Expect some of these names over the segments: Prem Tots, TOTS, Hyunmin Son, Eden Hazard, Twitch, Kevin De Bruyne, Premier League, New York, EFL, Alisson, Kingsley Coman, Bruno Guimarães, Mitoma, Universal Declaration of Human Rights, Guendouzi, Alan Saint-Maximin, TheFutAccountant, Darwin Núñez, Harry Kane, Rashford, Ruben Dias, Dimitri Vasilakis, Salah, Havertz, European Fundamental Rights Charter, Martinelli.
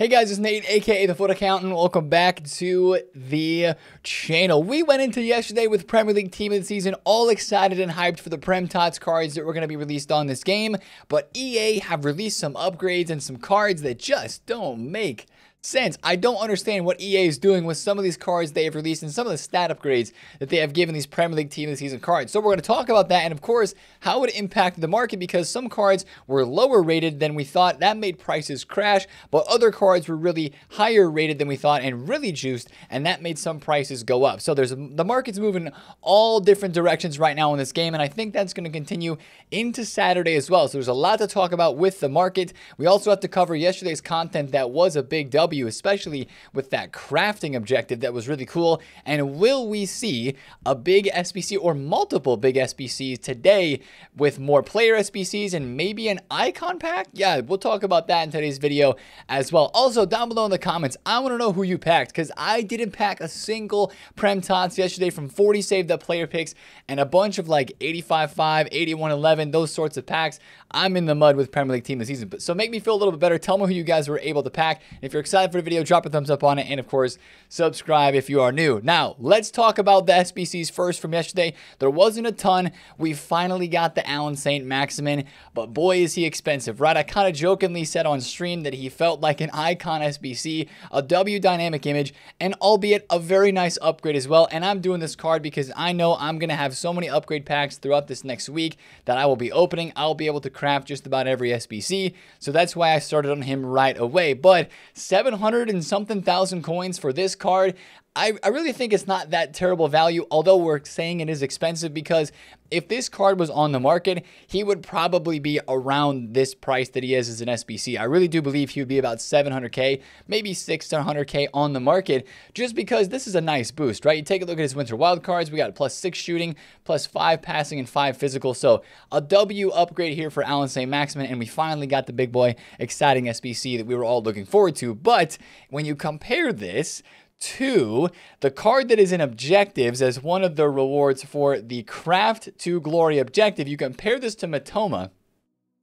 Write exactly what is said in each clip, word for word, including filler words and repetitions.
Hey guys, it's Nate, aka The Foot Accountant. Welcome back to the channel. We went into yesterday with Premier League Team of the Season, all excited and hyped for the Prem Tots cards that were going to be released on this game, but E A have released some upgrades and some cards that just don't make sense. I don't understand what E A is doing with some of these cards they have released and some of the stat upgrades that they have given these Premier League Team of the Season cards. So we're going to talk about that and, of course, how it impacted the market because some cards were lower rated than we thought. That made prices crash, but other cards were really higher rated than we thought and really juiced, and that made some prices go up. So there's the market's moving all different directions right now in this game, and I think that's going to continue into Saturday as well. So there's a lot to talk about with the market. We also have to cover yesterday's content that was a big double, especially with that crafting objective that was really cool. And will we see a big S B C or multiple big S B Cs today with more player S B Cs and maybe an icon pack? Yeah, we'll talk about that in today's video as well. Also, down below in the comments, I want to know who you packed, because I didn't pack a single Prem Tots yesterday from forty saved up player picks and a bunch of like eighty-five five, eighty-one eleven, those sorts of packs. I'm in the mud with Premier League Team this season. But so make me feel a little bit better. Tell me who you guys were able to pack. And if you're excited for the video, drop a thumbs up on it, and of course subscribe if you are new. Now let's talk about the S B Cs first. From yesterday, there wasn't a ton. We finally got the Alan Saint-Maximin, but boy is he expensive, right? I kind of jokingly said on stream that he felt like an icon S B C, a W dynamic image, and albeit a very nice upgrade as well. And I'm doing this card because I know I'm gonna have so many upgrade packs throughout this next week that I will be opening. I'll be able to craft just about every S B C, so that's why I started on him right away. But seven hundred and something thousand coins for this card, I, I really think it's not that terrible value, although we're saying it is expensive because if this card was on the market, he would probably be around this price that he is as an S B C. I really do believe he would be about seven hundred K, maybe six hundred K on the market, just because this is a nice boost, right? You take a look at his winter wild cards. We got plus six shooting, plus five passing, and five physical. So a W upgrade here for Alan Saint-Maximin, and we finally got the big boy, exciting S B C that we were all looking forward to. But when you compare this to the card that is in objectives as one of the rewards for the Craft to Glory objective, you compare this to Mitoma.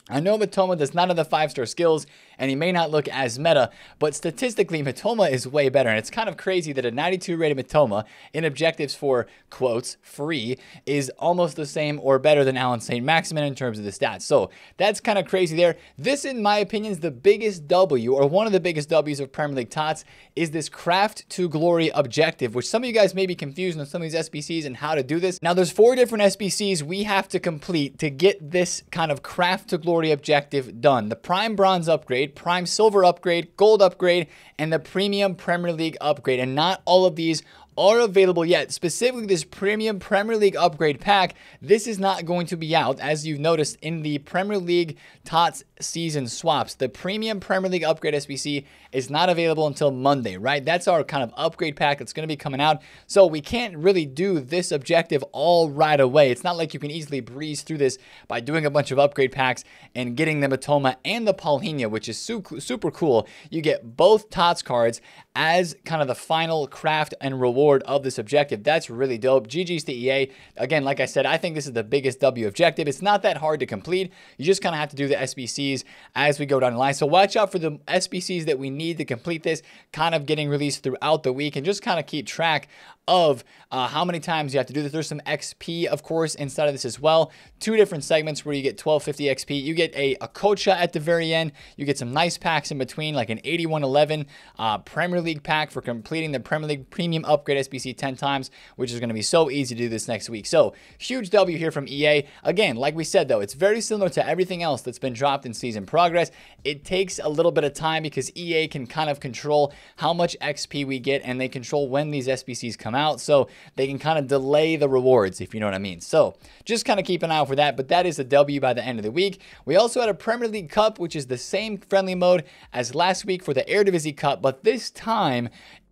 I know Mitoma does not have the five-star skills, and he may not look as meta, but statistically, Mitoma is way better. And it's kind of crazy that a ninety-two rated Mitoma in objectives for, quotes, free, is almost the same or better than Alan Saint-Maximin in terms of the stats. So that's kind of crazy there. This, in my opinion, is the biggest W, or one of the biggest Ws of Premier League Tots, is this Craft to Glory objective, which some of you guys may be confused on some of these S B Cs and how to do this. Now, there's four different S B Cs we have to complete to get this kind of Craft to Glory objective done: the prime bronze upgrade, prime silver upgrade, gold upgrade, and the premium Premier League upgrade. And not all of these are available yet. Specifically, this premium Premier League upgrade pack, this is not going to be out, as you've noticed in the Premier League Tots season swaps. The premium Premier League upgrade S B C is not available until Monday, right? That's our kind of upgrade pack that's going to be coming out. So we can't really do this objective all right away. It's not like you can easily breeze through this by doing a bunch of upgrade packs and getting the Mitoma and the PaulHinya, which is super cool. You get both Tots cards as kind of the final craft and reward of this objective. That's really dope. G G's to E A. Again, like I said, I think this is the biggest W objective. It's not that hard to complete. You just kind of have to do the S B Cs as we go down the line. So watch out for the S B Cs that we need to complete this, kind of getting released throughout the week, and just kind of keep track of uh, how many times you have to do this. There's some X P, of course, inside of this as well. Two different segments where you get twelve fifty X P. You get a, a Kocha at the very end. You get some nice packs in between, like an eighty-one eleven uh, Premier League pack for completing the Premier League Premium Upgrade S B C ten times, which is going to be so easy to do this next week. So huge W here from E A. Again, like we said, though, it's very similar to everything else that's been dropped in season progress. It takes a little bit of time because E A can kind of control how much X P we get, and they control when these S B Cs come out, so they can kind of delay the rewards, if you know what I mean. So just kind of keep an eye out for that, but that is a W by the end of the week. We also had a Premier League Cup, which is the same friendly mode as last week for the Eredivisie Cup, but this time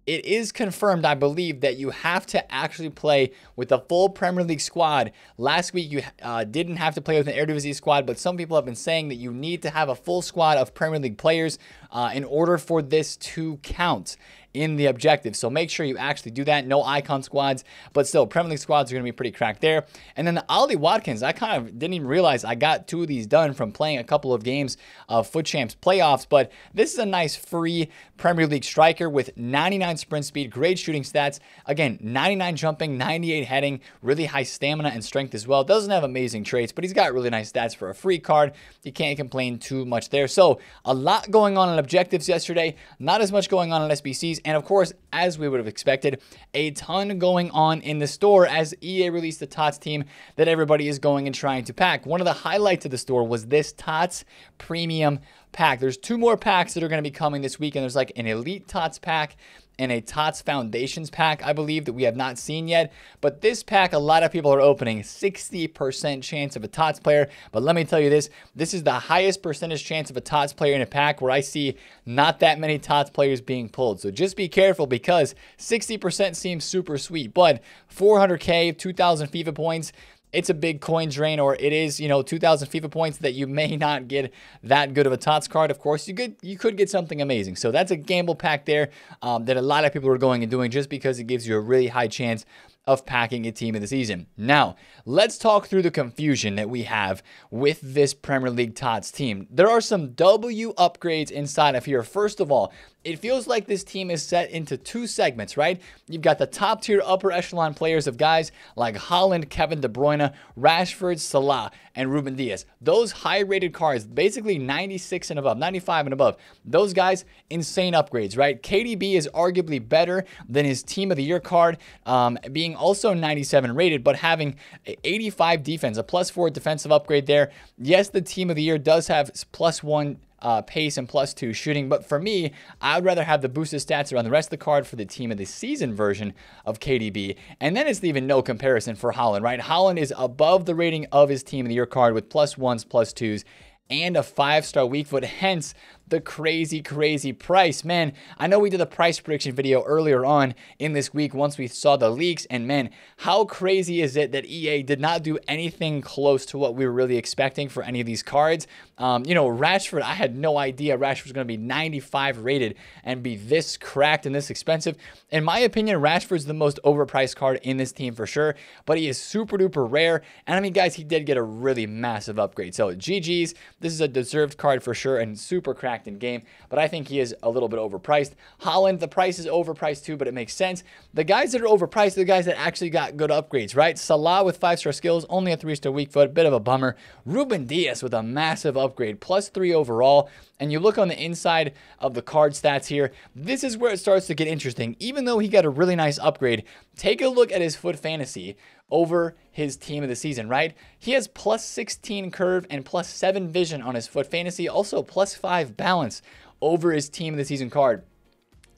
it is confirmed, I believe, that you have to actually play with the full Premier League squad. Last week, you uh, didn't have to play with an Eredivisie squad, but some people have been saying that you need to have a full squad of Premier League players uh, in order for this to count. in the objective. So make sure you actually do that. No icon squads, but still Premier League squads are going to be pretty cracked there. And then the Ollie Watkins, I kind of didn't even realize I got two of these done from playing a couple of games of Foot Champs playoffs, but this is a nice free Premier League striker with ninety-nine sprint speed, great shooting stats. Again, ninety-nine jumping, ninety-eight heading, really high stamina and strength as well. Doesn't have amazing traits, but he's got really nice stats for a free card. You can't complain too much there. So a lot going on in objectives yesterday, not as much going on in S B Cs, and of course, as we would have expected, a ton going on in the store as E A released the T O T S team that everybody is going and trying to pack. One of the highlights of the store was this T O T S premium pack. There's two more packs that are going to be coming this week, and there's like an elite T O T S pack and a T O T S Foundations pack, I believe, that we have not seen yet. But this pack, a lot of people are opening. sixty percent chance of a T O T S player. But let me tell you this, this is the highest percentage chance of a T O T S player in a pack where I see not that many T O T S players being pulled. So just be careful, because sixty percent seems super sweet, but four hundred K, two thousand FIFA points, it's a big coin drain, or it is, you know, two thousand FIFA points that you may not get that good of a T O T S card. Of course, you could, you could get something amazing. So that's a gamble pack there um, that a lot of people are going and doing just because it gives you a really high chance of packing a team of the season. Now, let's talk through the confusion that we have with this Premier League T O T S team. There are some W upgrades inside of here. First of all, it feels like this team is set into two segments, right? You've got the top tier upper echelon players of guys like Haaland, Kevin De Bruyne, Rashford, Salah, and Ruben Dias. Those high rated cards, basically ninety-six and above, ninety-five and above, those guys, insane upgrades, right? K D B is arguably better than his team of the year card, um, being also ninety-seven rated, but having eighty-five defense, a plus four defensive upgrade there. Yes, the team of the year does have plus one uh, pace and plus two shooting, but for me, I'd rather have the boosted stats around the rest of the card for the team of the season version of K D B. And then it's even no comparison for Haaland, right? Haaland is above the rating of his team of the year card with plus ones, plus twos, and a five-star weak foot, hence the crazy, crazy price. Man, I know we did a price prediction video earlier on in this week once we saw the leaks, and man, how crazy is it that E A did not do anything close to what we were really expecting for any of these cards? Um, you know, Rashford, I had no idea Rashford was going to be ninety-five rated and be this cracked and this expensive. In my opinion, Rashford's the most overpriced card in this team for sure, but he is super duper rare, and I mean, guys, he did get a really massive upgrade. So G G's, this is a deserved card for sure and super cracked in game, but I think he is a little bit overpriced. Haaland, the price is overpriced too, but it makes sense. The guys that are overpriced are the guys that actually got good upgrades, right? Salah with five-star skills, only a three-star weak foot, bit of a bummer. Ruben Dias with a massive upgrade, plus three overall. And you look on the inside of the card stats here, this is where it starts to get interesting. Even though he got a really nice upgrade, take a look at his foot fantasy over his team of the season, right? He has plus sixteen curve and plus seven vision on his foot fantasy, also plus five balance over his team of the season card.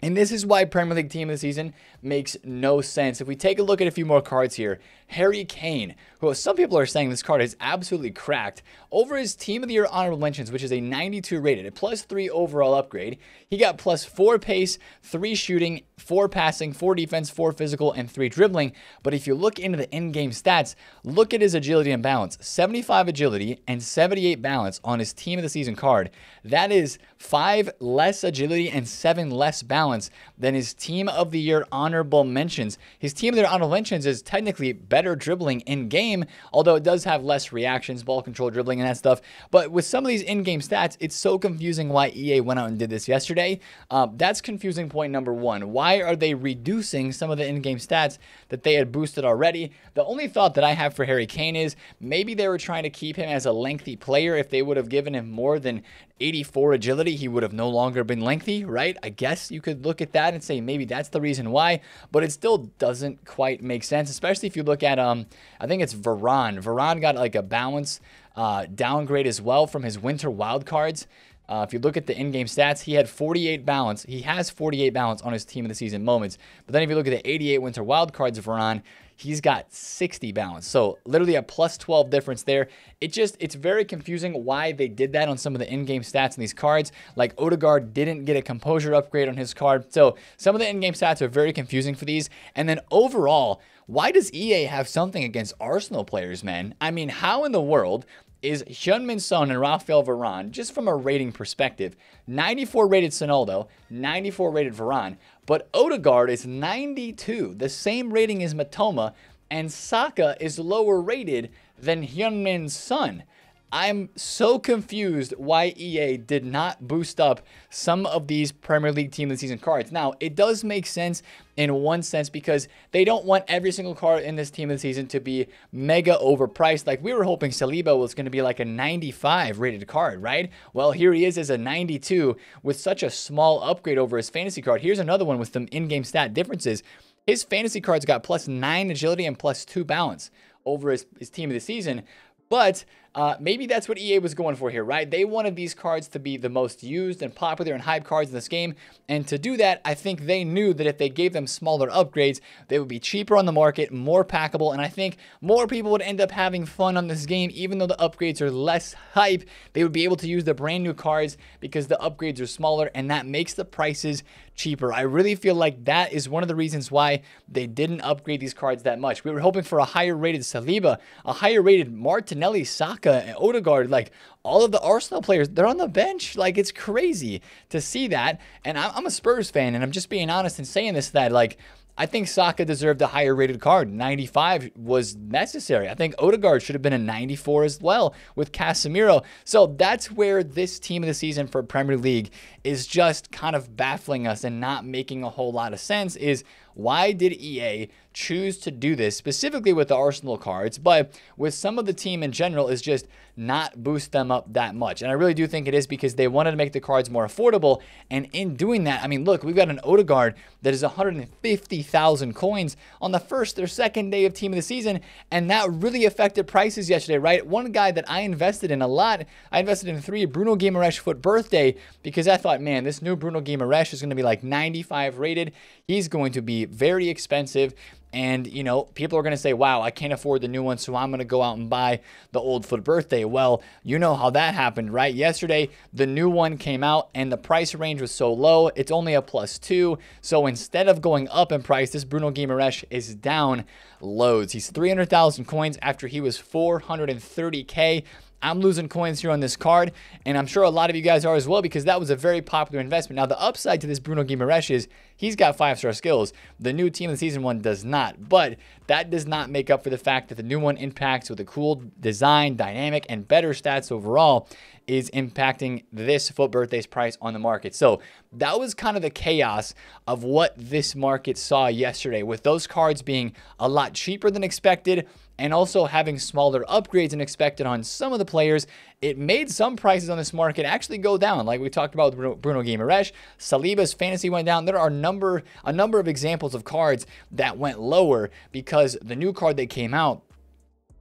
And this is why Premier League team of the season makes no sense. If we take a look at a few more cards here, Harry Kane, who some people are saying this card is absolutely cracked, over his team of the year honorable mentions, which is a ninety-two rated, a plus three overall upgrade. He got plus four pace, three shooting, four passing, four defense, four physical, and three dribbling. But if you look into the in-game stats, look at his agility and balance, seventy-five agility and seventy-eight balance on his team of the season card. That is five less agility and seven less balance than his team of the year honorable mentions. His team of the year honorable mentions is technically better dribbling in game, although it does have less reactions, ball control, dribbling, and that stuff. But with some of these in-game stats, it's so confusing why E A went out and did this yesterday. Uh, that's confusing point number one. Why are they reducing some of the in-game stats that they had boosted already? The only thought that I have for Harry Kane is maybe they were trying to keep him as a lengthy player. If they would have given him more than eighty-four agility, he would have no longer been lengthy, right? I guess you could look at that and say maybe that's the reason why, but it still doesn't quite make sense, especially if you look at um I think it's Veron. Veron got like a balance uh downgrade as well from his winter wild cards. Uh, if you look at the in-game stats, he had forty-eight balance. He has forty-eight balance on his team of the season moments. But then if you look at the eighty-eight winter wild cards of Veron, he's got sixty balance. So literally a plus twelve difference there. It just, it's very confusing why they did that on some of the in-game stats in these cards. Like Odegaard didn't get a composure upgrade on his card. So some of the in-game stats are very confusing for these. And then overall, why does E A have something against Arsenal players, man? I mean, how in the world is Hyunmin Son and Rafael Varane, just from a rating perspective. ninety-four rated Sonaldo, ninety-four rated Varane, but Odegaard is ninety-two, the same rating as Mitoma, and Saka is lower rated than Hyunmin Son. I'm so confused why E A did not boost up some of these Premier League Team of the Season cards. Now, it does make sense in one sense because they don't want every single card in this Team of the Season to be mega overpriced. Like, we were hoping Saliba was going to be like a ninety-five rated card, right? Well, here he is as a ninety-two with such a small upgrade over his fantasy card. Here's another one with some in-game stat differences. His fantasy card's got plus nine agility and plus two balance over his, his Team of the Season. But uh, maybe that's what E A was going for here, right? They wanted these cards to be the most used and popular and hype cards in this game. And to do that, I think they knew that if they gave them smaller upgrades, they would be cheaper on the market, more packable. And I think more people would end up having fun on this game, even though the upgrades are less hype. They would be able to use the brand new cards because the upgrades are smaller, and that makes the prices cheaper. I really feel like that is one of the reasons why they didn't upgrade these cards that much. We were hoping for a higher rated Saliba, a higher rated Martinelli, Saka, and Odegaard. Like, all of the Arsenal players, they're on the bench. Like, it's crazy to see that. And I'm a Spurs fan, and I'm just being honest and saying this, that like, I think Saka deserved a higher rated card. ninety-five was necessary. I think Odegaard should have been a ninety-four as well with Casemiro. So that's where this Team of the Season for Premier League is just kind of baffling us and not making a whole lot of sense, is why did E A choose to do this specifically with the Arsenal cards, but with some of the team in general is just not boost them up that much. And I really do think it is because they wanted to make the cards more affordable. And in doing that, I mean, look, we've got an Odegaard that is one hundred fifty thousand coins on the first or second day of Team of the Season. And that really affected prices yesterday, right? One guy that I invested in a lot, I invested in three Bruno Guimarães Foot Birthday, because I thought, man, this new Bruno Guimarães is going to be like ninety-five rated. He's going to be very expensive, and you know, people are going to say, wow, I can't afford the new one, so I'm going to go out and buy the old Foot Birthday. Well, you know how that happened, right? Yesterday the new one came out and the price range was so low, it's only a plus two. So instead of going up in price, this Bruno Guimarães is down loads. He's three hundred thousand coins after he was four hundred thirty K. I'm losing coins here on this card, and I'm sure a lot of you guys are as well, because that was a very popular investment. Now, the upside to this Bruno Guimarães is he's got five-star skills. The new Team of the Season one does not, but that does not make up for the fact that the new one impacts with a cool design, dynamic, and better stats overall is impacting this Foot Birthday's price on the market. So that was kind of the chaos of what this market saw yesterday, with those cards being a lot cheaper than expected, and also having smaller upgrades than expected on some of the players. It made some prices on this market actually go down. Like we talked about with Bruno Guimarães, Saliba's fantasy went down. There are number a number of examples of cards that went lower because the new card that came out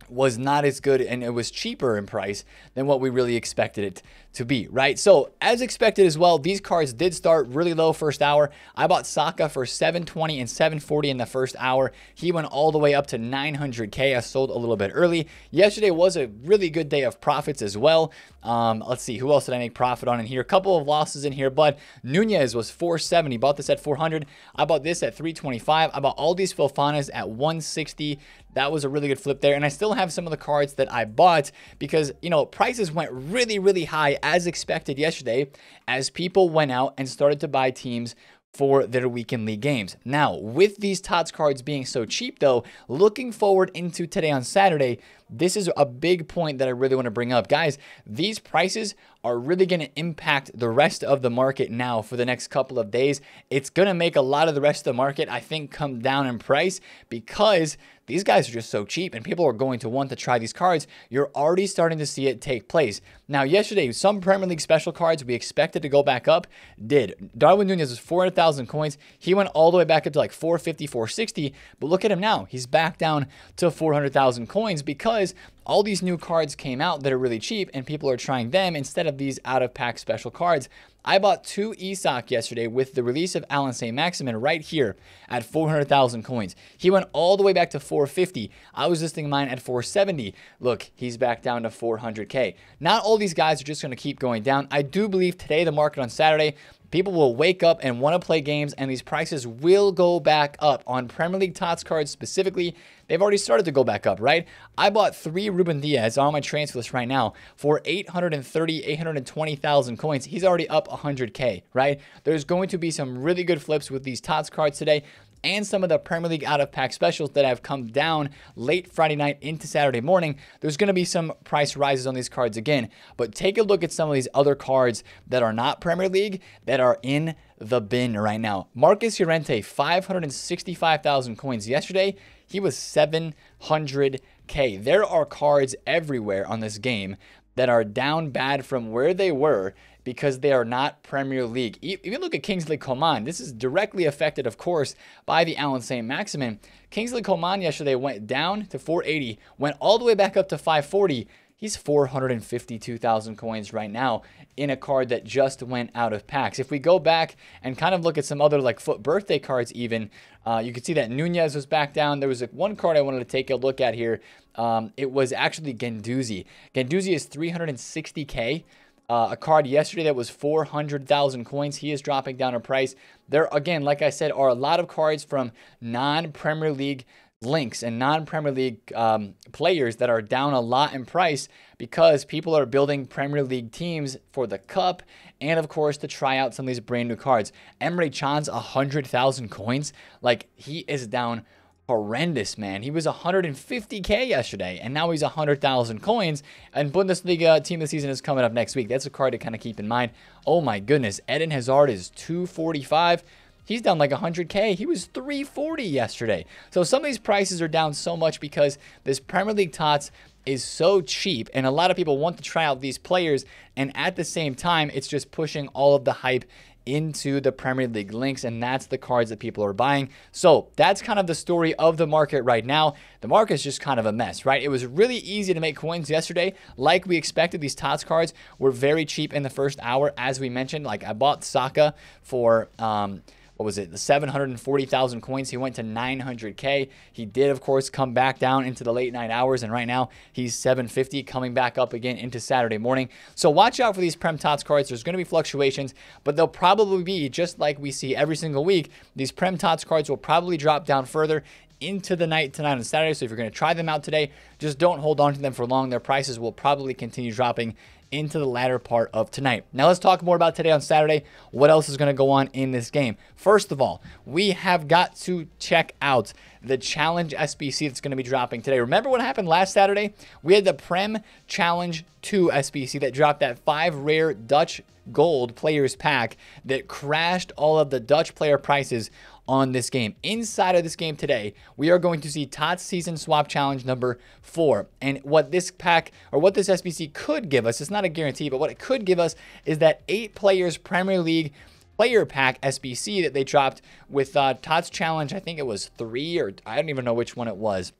was not as good, and it was cheaper in price than what we really expected it to be, right? So as expected as well, these cards did start really low first hour. I bought Saka for seven twenty and seven forty in the first hour. He went all the way up to nine hundred K. I sold a little bit early. Yesterday was a really good day of profits as well. Um, let's see, who else did I make profit on in here? A couple of losses in here, but Núñez was four seventy. Bought this at four hundred. I bought this at three twenty-five. I bought all these Fofanas at one sixty. That was a really good flip there. And I still have some of the cards that I bought because, you know, prices went really, really high as expected yesterday as people went out and started to buy teams for their weekend league games. Now, with these TOTS cards being so cheap though, looking forward into today on Saturday, this is a big point that I really want to bring up. Guys, these prices are really going to impact the rest of the market now for the next couple of days. It's going to make a lot of the rest of the market, I think, come down in price because these guys are just so cheap and people are going to want to try these cards. You're already starting to see it take place. Now, yesterday, some Premier League special cards we expected to go back up did. Darwin Núñez was four hundred thousand coins. He went all the way back up to like four fifty, four sixty. But look at him now. He's back down to four hundred thousand coins because all these new cards came out that are really cheap and people are trying them instead of these out-of-pack special cards. I bought two E S O C yesterday with the release of Alan Saint-Maximin right here at four hundred thousand coins. He went all the way back to four fifty. I was listing mine at four seventy. Look, he's back down to four hundred K. Not all these guys are just going to keep going down. I do believe today, the market on Saturday, People will wake up and want to play games, and these prices will go back up. On Premier League T O T S cards specifically, they've already started to go back up, right? I bought three Ruben Dias on my transfer list right now for eight hundred thirty, eight hundred twenty thousand coins. He's already up one hundred K, right? There's going to be some really good flips with these T O T S cards today, and some of the Premier League out-of-pack specials that have come down late Friday night into Saturday morning. There's going to be some price rises on these cards again, but take a look at some of these other cards that are not Premier League that are in the bin right now. Marcus Llorente, five hundred sixty-five thousand coins yesterday. He was seven hundred K. There are cards everywhere on this game that are down bad from where they were because they are not Premier League. If you look at Kingsley Coman, this is directly affected, of course, by the Alan Saint-Maximin. Kingsley Coman yesterday went down to four eighty, went all the way back up to five forty. He's four hundred fifty-two thousand coins right now in a card that just went out of packs. If we go back and kind of look at some other like foot birthday cards even, uh, you can see that Núñez was back down. There was a, one card I wanted to take a look at here. Um, it was actually Guendouzi. Guendouzi is three hundred sixty K. Uh, a card yesterday that was four hundred thousand coins. He is dropping down in price. There, again, like I said, are a lot of cards from non-Premier League links and non-Premier League um, players that are down a lot in price because people are building Premier League teams for the cup and, of course, to try out some of these brand new cards. Emre Can's one hundred thousand coins. Like, he is down horrendous, man. He was one hundred fifty K yesterday, and now he's one hundred thousand coins, and Bundesliga team of the season is coming up next week. That's a card to kind of keep in mind. Oh, my goodness. Eden Hazard is two forty-five. He's down like one hundred K. He was three forty yesterday. So some of these prices are down so much because this Premier League T O T S is so cheap, and a lot of people want to try out these players, and at the same time, it's just pushing all of the hype into the Premier League links, and that's the cards that people are buying. So that's kind of the story of the market right now. The market's just kind of a mess, right? It was really easy to make coins yesterday, like we expected. These T O T S cards were very cheap in the first hour, as we mentioned. Like, I bought Saka for um what was it, the seven hundred forty thousand coins. He went to nine hundred K. He did, of course, come back down into the late night hours, and right now he's seven fifty, coming back up again into Saturday morning. So watch out for these Prem Tots cards. There's going to be fluctuations, but they'll probably be, just like we see every single week, these Prem Tots cards will probably drop down further into the night tonight on Saturday. So if you're going to try them out today, just don't hold on to them for long. Their prices will probably continue dropping into the latter part of tonight. Now let's talk more about today on Saturday. What else is going to go on in this game? First of all, we have got to check out the Challenge S B C that's going to be dropping today. Remember what happened last Saturday? We had the Prem Challenge two S B C that dropped that five rare Dutch gold players pack that crashed all of the Dutch player prices on this game. Inside of this game today, we are going to see T O T S Season Swap Challenge number four. And what this pack, or what this S B C could give us, it's not a guarantee, but what it could give us is that eight players Premier League player pack S B C that they dropped with uh, T O T S Challenge. I think it was three, or I don't even know which one it was.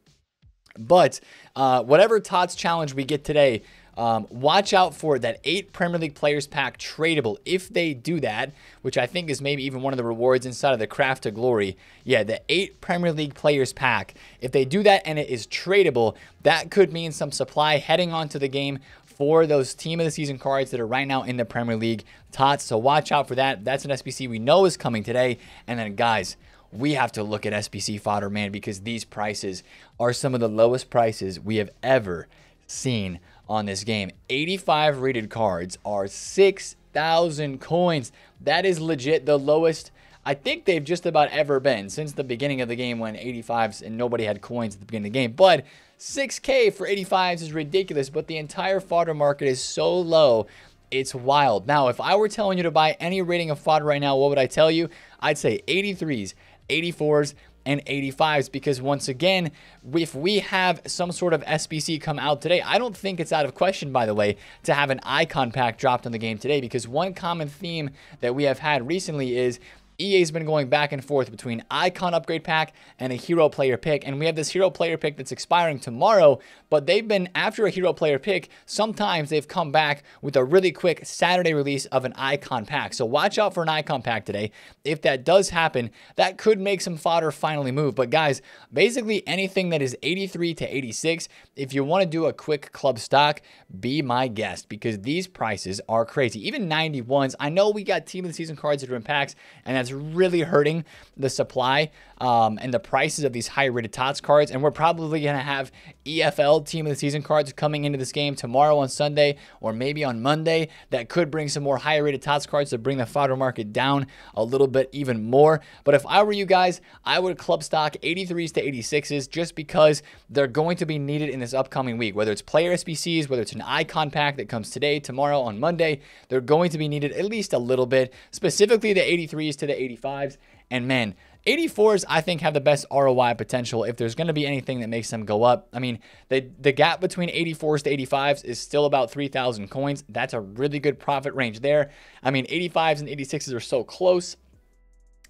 But uh, whatever T O T S Challenge we get today, Um, watch out for that eight Premier League players pack tradable. If they do that, which I think is maybe even one of the rewards inside of the Craft to Glory. Yeah, the eight Premier League players pack. If they do that and it is tradable, that could mean some supply heading onto the game for those team of the season cards that are right now in the Premier League T O T S. So watch out for that. That's an S B C we know is coming today. And then, guys, we have to look at S B C fodder, man, because these prices are some of the lowest prices we have ever seen on this game. eighty-five rated cards are six thousand coins. That is legit the lowest I think they've just about ever been since the beginning of the game, when eighty-fives and nobody had coins at the beginning of the game. But six K for eighty-fives is ridiculous, but the entire fodder market is so low, it's wild. Now, if I were telling you to buy any rating of fodder right now, what would I tell you? I'd say eighty-threes, eighty-fours, and eighty-fives, because once again, if we have some sort of S B C come out today, I don't think it's out of question, by the way, to have an icon pack dropped on the game today, because one common theme that we have had recently is E A's been going back and forth between icon upgrade pack and a hero player pick, and we have this hero player pick that's expiring tomorrow, but they've been after a hero player pick. Sometimes they've come back with a really quick Saturday release of an icon pack, so watch out for an icon pack today. If that does happen, that could make some fodder finally move. But guys, basically anything that is eighty-three to eighty-six, if you want to do a quick club stock, be my guest, because these prices are crazy. Even ninety-ones, I know we got team of the season cards that are in packs, and that's really hurting the supply um, and the prices of these high rated T O T S cards. And we're probably going to have E F L team of the season cards coming into this game tomorrow on Sunday, or maybe on Monday. That could bring some more higher rated T O T S cards to bring the fodder market down a little bit even more. But if I were you guys, I would club stock eighty-threes to eighty-sixes, just because they're going to be needed in this upcoming week, whether it's player S B Cs, whether it's an icon pack that comes today, tomorrow, on Monday. They're going to be needed at least a little bit, specifically the eighty-threes to the eighty-fives. And man, eighty-fours, I think, have the best R O I potential if there's going to be anything that makes them go up. I mean, the, the gap between eighty-fours to eighty-fives is still about three thousand coins. That's a really good profit range there. I mean, eighty-fives and eighty-sixes are so close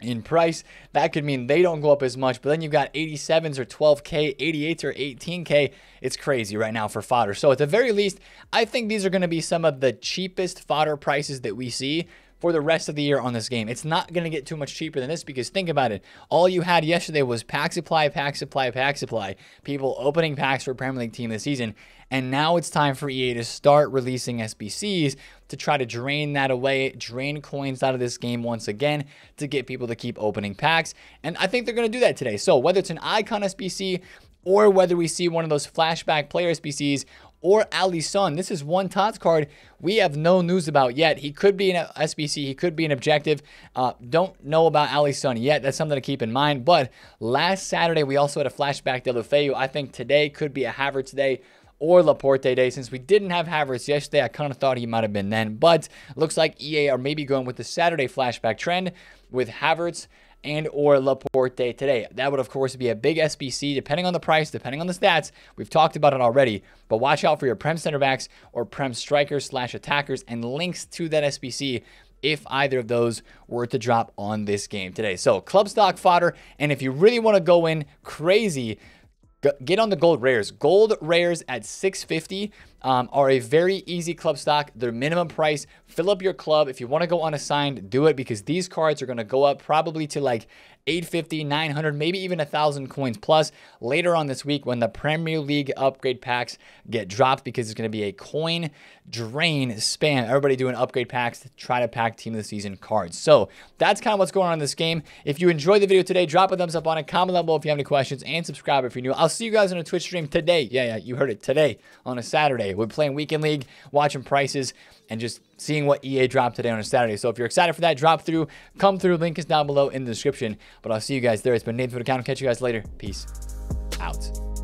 in price. That could mean they don't go up as much, but then you've got eighty-sevens or twelve K, eighty-eights or eighteen K. It's crazy right now for fodder. So at the very least, I think these are going to be some of the cheapest fodder prices that we see for the rest of the year on this game. It's not going to get too much cheaper than this, because think about it. All you had yesterday was pack supply, pack supply, pack supply. People opening packs for Premier League team this season. And now it's time for E A to start releasing S B Cs to try to drain that away, drain coins out of this game once again, to get people to keep opening packs. And I think they're going to do that today. So whether it's an icon S B C, or whether we see one of those flashback player S B Cs, or Alisson. This is one T O T S card we have no news about yet. He could be an S B C. He could be an objective. Uh, don't know about Alisson yet. That's something to keep in mind. But last Saturday, we also had a flashback De La Feu. I think today could be a Havertz day or Laporte day. Since we didn't have Havertz yesterday, I kind of thought he might have been then. But looks like E A are maybe going with the Saturday flashback trend with Havertz and or Laporte today. That would, of course, be a big S B C, depending on the price, depending on the stats. We've talked about it already, but watch out for your Prem center backs or Prem strikers slash attackers and links to that S B C if either of those were to drop on this game today. So club stock fodder, and if you really want to go in crazy, get on the gold rares. Gold rares at six fifty um, are a very easy club stock. They're minimum price. Fill up your club. If you want to go unassigned, do it, because these cards are going to go up probably to like eight fifty, nine hundred, maybe even one thousand coins plus later on this week when the Premier League upgrade packs get dropped, because it's going to be a coin drain spam. Everybody doing upgrade packs to try to pack Team of the Season cards. So that's kind of what's going on in this game. If you enjoyed the video today, drop a thumbs up on it, comment down below if you have any questions, and subscribe if you're new. I'll see you guys on a Twitch stream today. Yeah, yeah, you heard it, today on a Saturday. We're playing Weekend League, watching prices, and just seeing what E A dropped today on a Saturday. So if you're excited for that, drop through, come through. Link is down below in the description. But I'll see you guys there. It's been TheFutAccountant. Catch you guys later. Peace out.